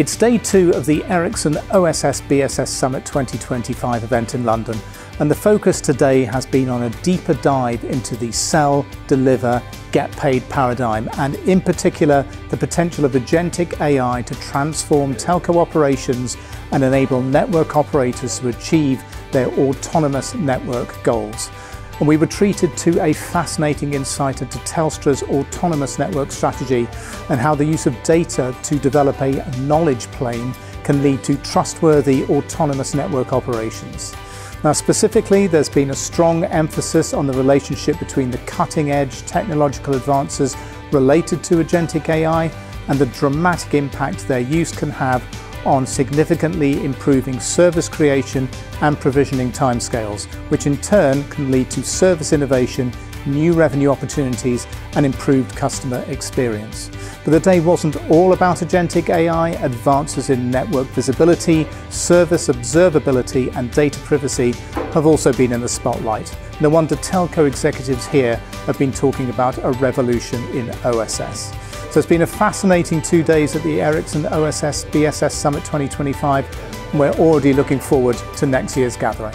It's day two of the Ericsson OSS-BSS Summit 2025 event in London, and the focus today has been on a deeper dive into the sell, deliver, get paid paradigm, and in particular the potential of agentic AI to transform telco operations and enable network operators to achieve their autonomous network goals. And we were treated to a fascinating insight into Telstra's autonomous network strategy and how the use of data to develop a knowledge plane can lead to trustworthy autonomous network operations. Now specifically, there's been a strong emphasis on the relationship between the cutting-edge technological advances related to agentic AI and the dramatic impact their use can have on significantly improving service creation and provisioning timescales, which in turn can lead to service innovation, new revenue opportunities, and improved customer experience. But the day wasn't all about agentic AI. Advances in network visibility, service observability, and data privacy have also been in the spotlight. No wonder telco executives here have been talking about a revolution in OSS. So it's been a fascinating 2 days at the Ericsson OSS BSS Summit 2025, and we're already looking forward to next year's gathering.